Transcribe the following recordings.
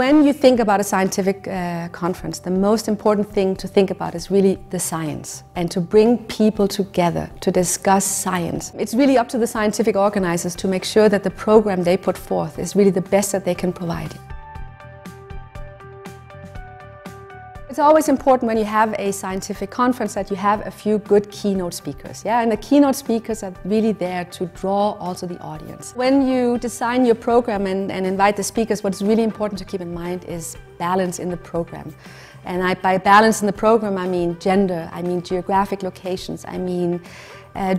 When you think about a scientific conference, the most important thing to think about is really the science and to bring people together to discuss science. It's really up to the scientific organizers to make sure that the program they put forth is really the best that they can provide. It's always important when you have a scientific conference that you have a few good keynote speakers, and the keynote speakers are really there to draw also the audience. When you design your program and invite the speakers, what's really important to keep in mind is balance in the program. And by balance in the program, I mean gender, I mean geographic locations, I mean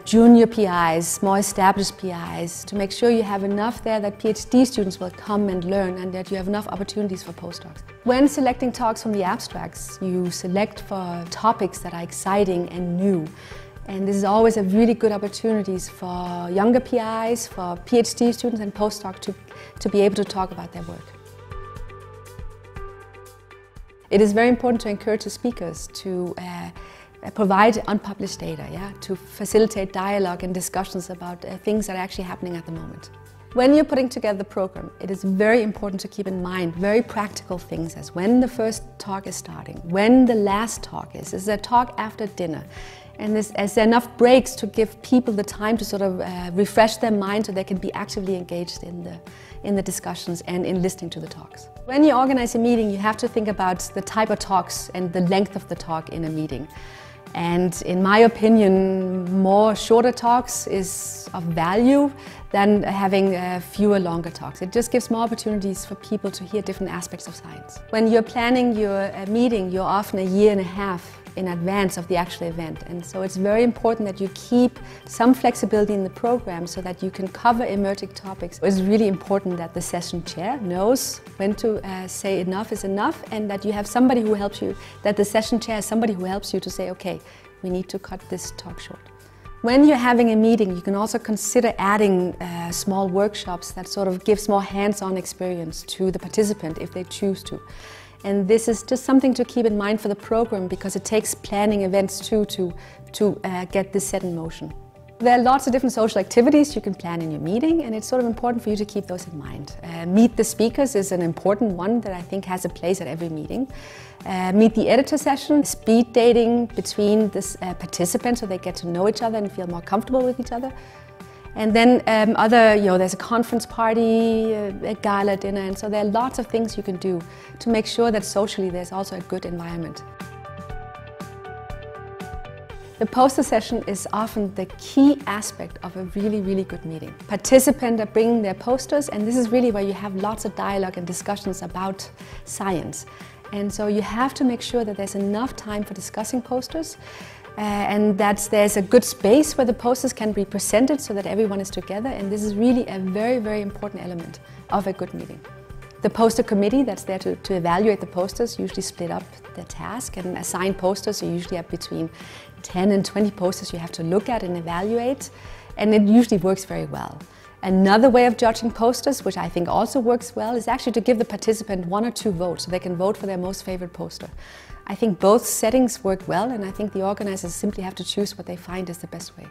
junior PIs, more established PIs, to make sure you have enough there that PhD students will come and learn and that you have enough opportunities for postdocs. When selecting talks from the abstracts, you select for topics that are exciting and new. And this is always a really good opportunity for younger PIs, for PhD students and postdocs to be able to talk about their work. It is very important to encourage the speakers to provide unpublished data, to facilitate dialogue and discussions about things that are actually happening at the moment. When you're putting together the program, it is very important to keep in mind very practical things as when the first talk is starting, when the last talk is there a talk after dinner, and is there enough breaks to give people the time to sort of refresh their mind so they can be actively engaged in the discussions and in listening to the talks. When you organize a meeting, you have to think about the type of talks and the length of the talk in a meeting. And in my opinion, more shorter talks is of value than having fewer longer talks. It just gives more opportunities for people to hear different aspects of science. When you're planning your meeting, you're often a year and a half in advance of the actual event. And so it's very important that you keep some flexibility in the program so that you can cover emerging topics. It's really important that the session chair knows when to say enough is enough, and that you have somebody who helps you, that the session chair is somebody who helps you to say, okay, we need to cut this talk short. When you're having a meeting, you can also consider adding small workshops that sort of gives more hands-on experience to the participant if they choose to. And this is just something to keep in mind for the program, because it takes planning events too to get this set in motion. There are lots of different social activities you can plan in your meeting, and it's sort of important for you to keep those in mind. Meet the speakers is an important one that I think has a place at every meeting. Meet the editor session, speed dating between the participants so they get to know each other and feel more comfortable with each other. And then there's a conference party, a gala dinner, and so there are lots of things you can do to make sure that socially there's also a good environment. The poster session is often the key aspect of a really, really good meeting. Participants are bringing their posters, and this is really where you have lots of dialogue and discussions about science. And so you have to make sure that there's enough time for discussing posters, and that there's a good space where the posters can be presented so that everyone is together, and this is really a very, very important element of a good meeting. The poster committee that's there to evaluate the posters usually split up the task and assign posters, so usually have between 10 and 20 posters you have to look at and evaluate, and it usually works very well. Another way of judging posters, which I think also works well, is actually to give the participant one or two votes so they can vote for their most favorite poster. I think both settings work well, and I think the organizers simply have to choose what they find is the best way.